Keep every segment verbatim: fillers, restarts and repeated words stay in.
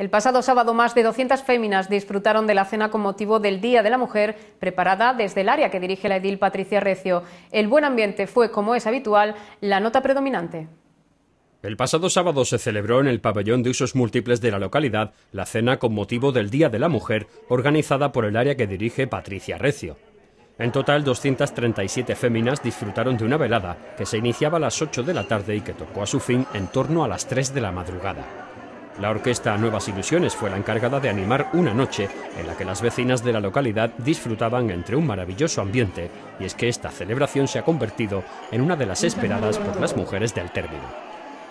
El pasado sábado más de doscientas féminas disfrutaron de la cena con motivo del Día de la Mujer, preparada desde el área que dirige la edil Patricia Recio. El buen ambiente fue, como es habitual, la nota predominante. El pasado sábado se celebró en el pabellón de usos múltiples de la localidad la cena con motivo del Día de la Mujer, organizada por el área que dirige Patricia Recio. En total, doscientas treinta y siete féminas disfrutaron de una velada que se iniciaba a las ocho de la tarde y que tocó a su fin en torno a las tres de la madrugada. La orquesta Nuevas Ilusiones fue la encargada de animar una noche en la que las vecinas de la localidad disfrutaban entre un maravilloso ambiente, y es que esta celebración se ha convertido en una de las esperadas por las mujeres del término.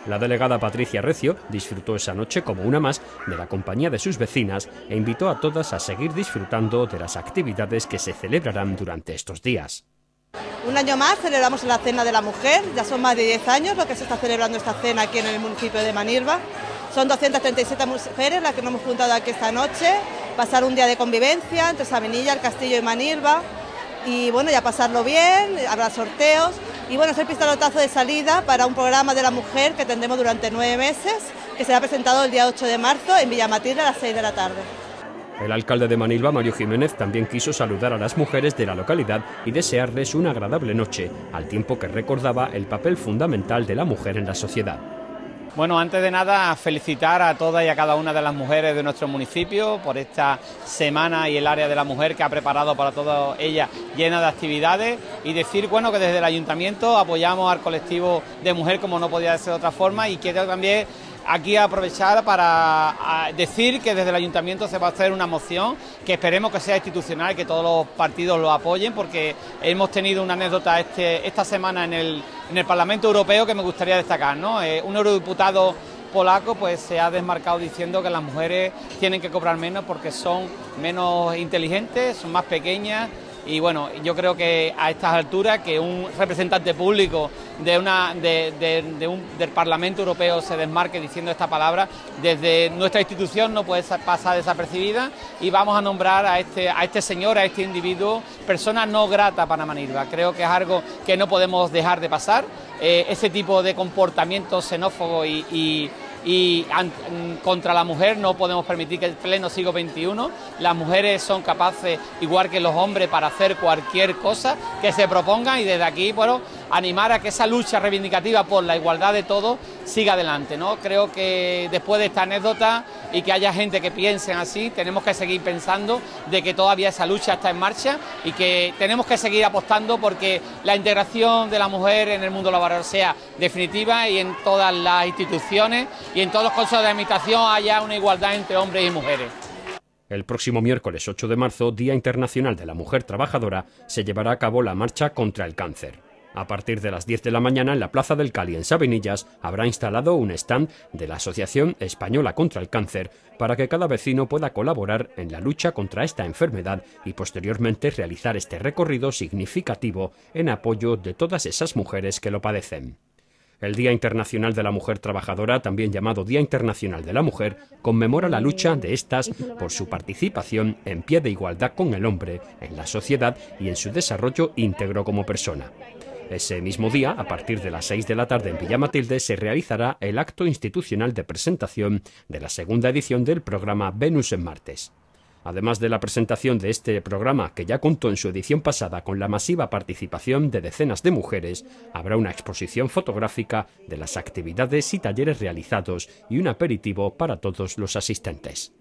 La delegada Patricia Recio disfrutó esa noche como una más de la compañía de sus vecinas e invitó a todas a seguir disfrutando de las actividades que se celebrarán durante estos días. Un año más celebramos la Cena de la Mujer, ya son más de diez años lo que se está celebrando esta cena aquí en el municipio de Manilva. Son doscientas treinta y siete mujeres las que nos hemos juntado aquí esta noche, pasar un día de convivencia entre Sabinillas, el Castillo y Manilva, y bueno, ya pasarlo bien, habrá sorteos, y bueno, es el pistoletazo de salida para un programa de la mujer que tendremos durante nueve meses, que será presentado el día ocho de marzo en Villa Matilde a las seis de la tarde. El alcalde de Manilva, Mario Jiménez, también quiso saludar a las mujeres de la localidad y desearles una agradable noche, al tiempo que recordaba el papel fundamental de la mujer en la sociedad. Bueno, antes de nada, felicitar a todas y a cada una de las mujeres de nuestro municipio por esta semana y el área de la mujer que ha preparado para todas ellas, llena de actividades, y decir, bueno, que desde el ayuntamiento apoyamos al colectivo de mujer como no podía ser de otra forma, y quiero también aquí aprovechar para decir que desde el ayuntamiento se va a hacer una moción que esperemos que sea institucional, que todos los partidos lo apoyen, porque hemos tenido una anécdota este, esta semana en el, en el Parlamento Europeo que me gustaría destacar, ¿no? Eh, un eurodiputado polaco pues se ha desmarcado diciendo que las mujeres tienen que cobrar menos porque son menos inteligentes, son más pequeñas. Y bueno, yo creo que a estas alturas que un representante público de una, de, de, de un, del Parlamento Europeo se desmarque diciendo esta palabra, desde nuestra institución no puede pasar desapercibida, y vamos a nombrar a este, a este señor, a este individuo, persona no grata para Manilva. Creo que es algo que no podemos dejar de pasar, eh, ese tipo de comportamiento xenófobo y... y Y contra la mujer no podemos permitir que en pleno siglo veintiuno las mujeres son capaces, igual que los hombres, para hacer cualquier cosa que se propongan, y desde aquí, bueno, animar a que esa lucha reivindicativa por la igualdad de todos siga adelante, ¿no? Creo que después de esta anécdota y que haya gente que piense así, tenemos que seguir pensando de que todavía esa lucha está en marcha y que tenemos que seguir apostando porque la integración de la mujer en el mundo laboral sea definitiva y en todas las instituciones y en todos los consejos de administración haya una igualdad entre hombres y mujeres. El próximo miércoles ocho de marzo, Día Internacional de la Mujer Trabajadora, se llevará a cabo la marcha contra el cáncer. A partir de las diez de la mañana, en la Plaza del Cali, en Sabinillas, habrá instalado un stand de la Asociación Española contra el Cáncer para que cada vecino pueda colaborar en la lucha contra esta enfermedad y posteriormente realizar este recorrido significativo en apoyo de todas esas mujeres que lo padecen. El Día Internacional de la Mujer Trabajadora, también llamado Día Internacional de la Mujer, conmemora la lucha de estas por su participación en pie de igualdad con el hombre, en la sociedad y en su desarrollo íntegro como persona. Ese mismo día, a partir de las seis de la tarde en Villa Matilde, se realizará el acto institucional de presentación de la segunda edición del programa Venus en Marte's. Además de la presentación de este programa, que ya contó en su edición pasada con la masiva participación de decenas de mujeres, habrá una exposición fotográfica de las actividades y talleres realizados y un aperitivo para todos los asistentes.